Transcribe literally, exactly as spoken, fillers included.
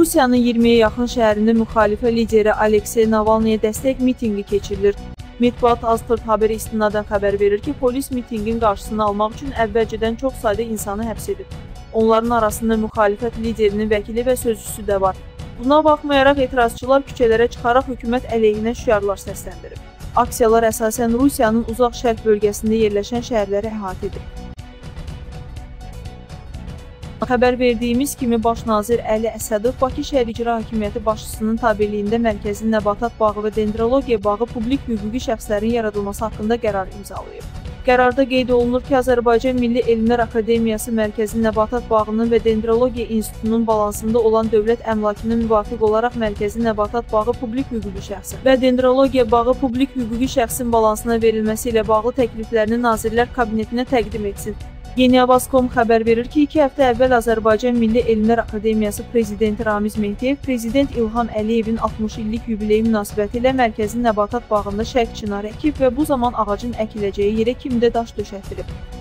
Rusiyanın iyirmiyə yaxın şəhərində müxalifə lideri Aleksey Navalnaya dəstək mitinqi keçirilir. Medbuat Aztürk haberi istinadən xəbər verir ki, polis mitingin qarşısını almaq üçün əvvəlcədən çox sayda insanı həbs edib. Onların arasında müxalifət liderinin vəkili və sözcüsü də var. Buna baxmayaraq etirazçılar küçələrə çıxaraq hökumət əleyhinə şüarlar səsləndirib. Aksiyalar əsasən Rusiyanın uzaq şərq bölgəsində yerləşən şəhərləri əhatə edir. Xəbər verdiyimiz kimi, Baş nazir Əli Əsədov Bakı Şəhər İcra Hakimiyyəti başçısının tabeliyində Mərkəzi Nəbatat Bağı və Dendrologiya Bağı publik hüquqi şəxslərin yaradılması haqqında qərar imzalayıb. Qərarda qeyd olunur ki, Azərbaycan Milli Elmlər Akademiyası Mərkəzi Nəbatat Bağının və Dendrologiya İnstitutunun balansında olan dövlət əmlakına müvafiq olaraq Mərkəzi Nəbatat Bağı publik hüquqi şəxsi və Dendrologiya Bağı publik hüquqi şəxsin balansına verilməsi ilə bağlı təkliflərini Nazirlər Kabinetinə təqdim etsin. YeniAvaz nöqtə com xəbər verir ki, iki həftə əvvəl Azərbaycan Milli Elmlər Akademiyası prezidenti Ramiz Mehdiyev, prezident İlham Aliyevin altmış illik yubileyi münasibətilə Mərkəzi Nəbatat Bağında şərq çinarı əkib və bu zaman ağacın əkiləcəyi yerə kimi də daş döşətdirib.